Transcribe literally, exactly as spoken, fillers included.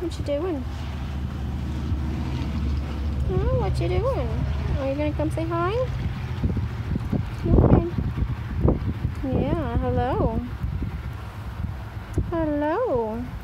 What you doing? Oh, what you doing? Are you gonna come say hi? Okay. Yeah, hello. Hello.